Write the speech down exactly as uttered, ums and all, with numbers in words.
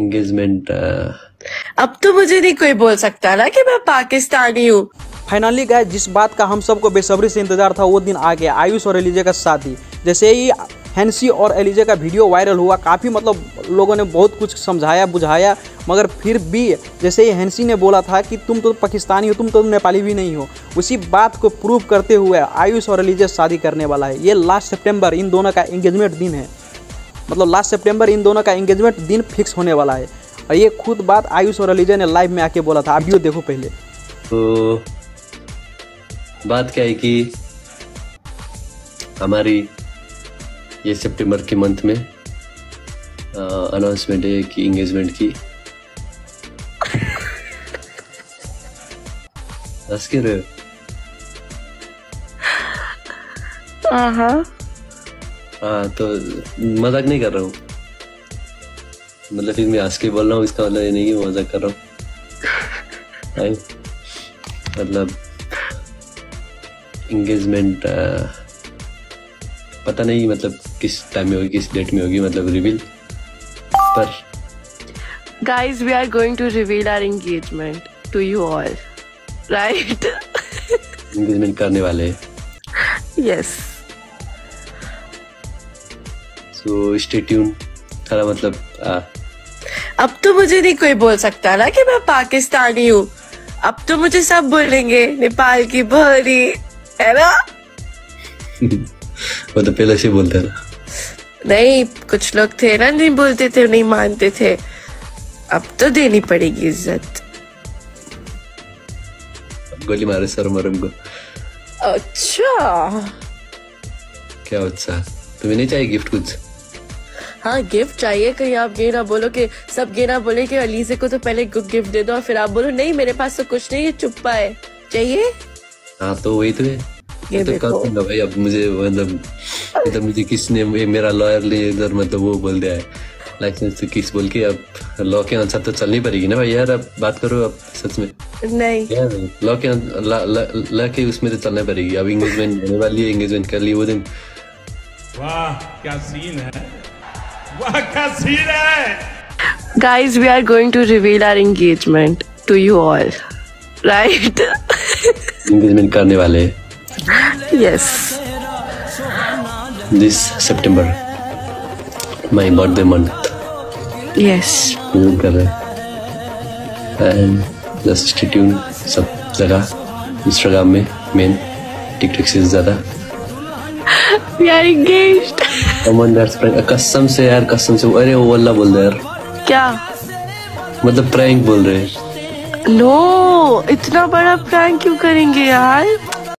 Engagement अब तो मुझे नहीं कोई बोल सकता ना कि मैं पाकिस्तानी हूँ। फाइनली गाइस, जिस बात का हम सबको बेसब्री से इंतजार था वो दिन आ गया, आयुष और एलिजे का शादी। जैसे ही हेंसी और एलिजे का वीडियो वायरल हुआ, काफ़ी मतलब लोगों ने बहुत कुछ समझाया बुझाया, मगर फिर भी जैसे ही हेंसी ने बोला था कि तुम तो पाकिस्तानी हो, तुम तो नेपाली भी नहीं हो, उसी बात को प्रूव करते हुए आयुष और एलिजे शादी करने वाला है। ये लास्ट सितंबर इन दोनों का एंगेजमेंट दिन है, मतलब लास्ट सितंबर इन दोनों का एंगेजमेंट दिन फिक्स होने वाला है। और ये खुद बात आयुष और एलिजे ने लाइव में आके बोला था, अभी देखो। पहले तो बात क्या है कि हमारी ये सितंबर के मंथ में अनाउंसमेंट है कि इंगेजमेंट की। हंस के रहे हो? हाँ हाँ, तो मजाक नहीं कर रहा हूँ, मतलब फिर मैं हंस के बोल रहा हूँ, इसका मतलब ये नहीं कि मजाक कर रहा हूँ। मतलब इंगेजमेंट पता नहीं मतलब किस टाइम में होगी, किस डेट में होगी, मतलब रिवील पर। Guys, we are going to reveal our engagement to you all, right? Engagement करने वाले हैं। Yes. So stay tuned. थोड़ा मतलब आ, अब तो मुझे नहीं कोई बोल सकता ना कि मैं पाकिस्तानी हूँ, अब तो मुझे सब बोलेंगे नेपाल की भरी, है ना? वो तो पहले से बोलते ना। नहीं, कुछ लोग थे ना नहीं बोलते थे, नहीं मानते थे, अब तो देनी पड़ेगी इज्जत। गोली मारे सर मरम को। अच्छा क्या अच्छा, तुम्हें नहीं चाहिए गिफ्ट कुछ? हाँ गिफ्ट चाहिए, कहीं आप ये ना बोलो कि सब ये ना बोले कि अलीज़े को तो पहले गिफ्ट दे दो और फिर आप बोलो नहीं मेरे पास तो कुछ नहीं है, चुप्पा है, चाहिए? हाँ तो वही तो है। ये तो देखो भाई, अब मुझे मतलब मुझे किसने, मेरा लॉयर ने इधर मतलब वो बोल दिया है लाइसेंस तो किस बोल के, अब लॉ के अनुसार तो चलनी पड़ेगी ना भाई यार। अब बात करो, अब सच में नहीं लॉ के लॉ के उसमें तो चलना पड़ेगी। अब इंगेजमेंट होने वाली है, इंगेजमेंट कर ली वो दिन। वाह क्या सीन है, वाह क्या सीन है। Guys we are going to reveal our engagement to you all, right? Engagement करने वाले हैं। Yes. This September, my birthday month. Yes. You can do it. And just stay tuned. सब जगह Instagram में, main TikTok से ज़्यादा. We are engaged. Someone that's prank. कसम से यार, कसम से, अरे वो वल्ला बोल रहे यार. क्या? मतलब prank बोल रहे. No, इतना बड़ा prank क्यों करेंगे यार?